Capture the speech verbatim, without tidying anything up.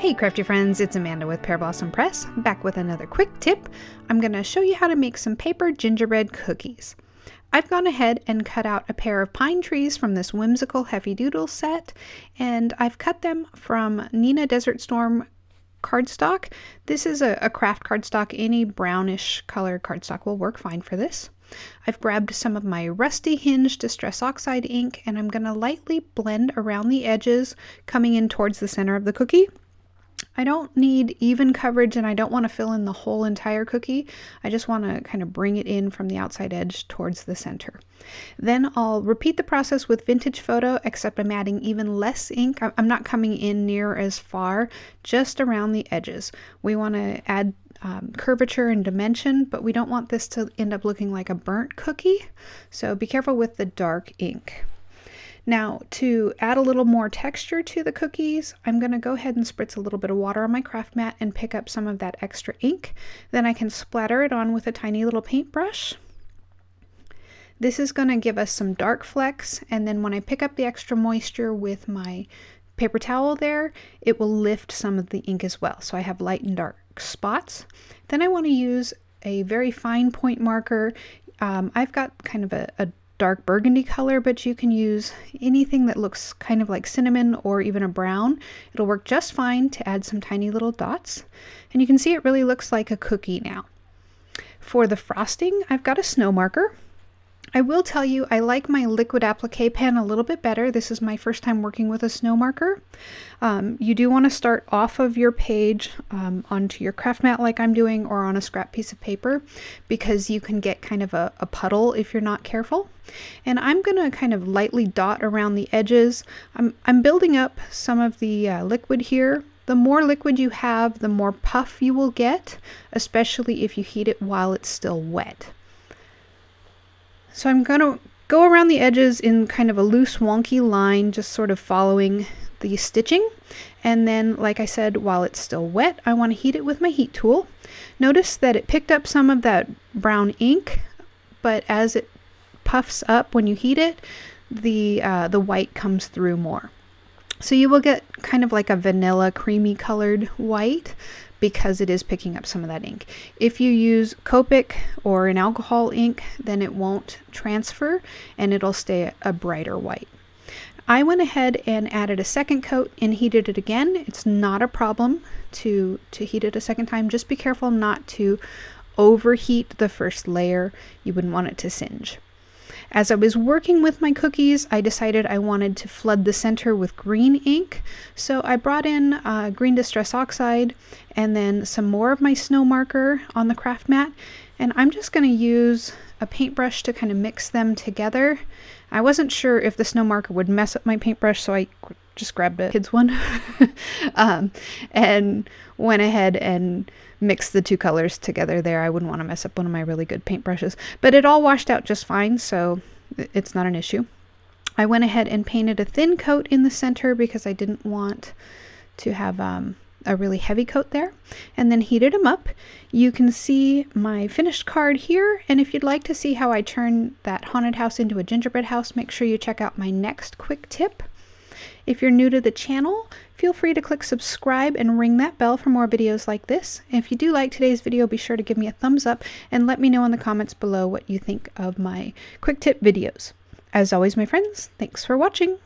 Hey crafty friends, it's Amanda with Pear Blossom Press, back with another quick tip. I'm going to show you how to make some paper gingerbread cookies. I've gone ahead and cut out a pair of pine trees from this whimsical Heffy Doodle set, and I've cut them from Neenah Desert Storm cardstock. This is a, a craft cardstock. Any brownish colored cardstock will work fine for this. I've grabbed some of my Rusty Hinge Distress Oxide Ink, and I'm going to lightly blend around the edges, coming in towards the center of the cookie. I don't need even coverage and I don't want to fill in the whole entire cookie. I just want to kind of bring it in from the outside edge towards the center. Then I'll repeat the process with Vintage Photo, except I'm adding even less ink. I'm not coming in near as far, just around the edges. We want to add um, curvature and dimension, but we don't want this to end up looking like a burnt cookie. So be careful with the dark ink. Now, to add a little more texture to the cookies, I'm going to go ahead and spritz a little bit of water on my craft mat and pick up some of that extra ink. Then I can splatter it on with a tiny little paintbrush. This is going to give us some dark flecks, and then when I pick up the extra moisture with my paper towel there, it will lift some of the ink as well. So I have light and dark spots. Then I want to use a very fine point marker. Um, I've got kind of a, a dark burgundy color, but you can use anything that looks kind of like cinnamon or even a brown. It'll work just fine to add some tiny little dots, and you can see it really looks like a cookie now. For the frosting, I've got a snow marker. I will tell you, I like my liquid applique pen a little bit better. This is my first time working with a snow marker. Um, you do want to start off of your page um, onto your craft mat like I'm doing, or on a scrap piece of paper, because you can get kind of a, a puddle if you're not careful. And I'm going to kind of lightly dot around the edges. I'm, I'm building up some of the uh, liquid here. The more liquid you have, the more puff you will get, especially if you heat it while it's still wet. So I'm going to go around the edges in kind of a loose, wonky line, just sort of following the stitching. And then, like I said, while it's still wet, I want to heat it with my heat tool. Notice that it picked up some of that brown ink, but as it puffs up when you heat it, the, uh, the white comes through more. So you will get kind of like a vanilla creamy colored white, because it is picking up some of that ink. If you use Copic or an alcohol ink, then it won't transfer and it'll stay a brighter white. I went ahead and added a second coat and heated it again. It's not a problem to, to heat it a second time. Just be careful not to overheat the first layer. You wouldn't want it to singe. As I was working with my cookies, I decided I wanted to flood the center with green ink. So I brought in uh, green distress oxide and then some more of my snow marker on the craft mat. And I'm just going to use a paintbrush to kind of mix them together. I wasn't sure if the snow marker would mess up my paintbrush, so I just grabbed a kid's one um, and went ahead and mixed the two colors together there. I wouldn't want to mess up one of my really good paintbrushes, but it all washed out just fine, so it's not an issue. I went ahead and painted a thin coat in the center because I didn't want to have um, a really heavy coat there, and then heated them up. You can see my finished card here, and if you'd like to see how I turn that haunted house into a gingerbread house, make sure you check out my next quick tip. If you're new to the channel, feel free to click subscribe and ring that bell for more videos like this. And if you do like today's video, be sure to give me a thumbs up and let me know in the comments below what you think of my quick tip videos. As always, my friends, thanks for watching.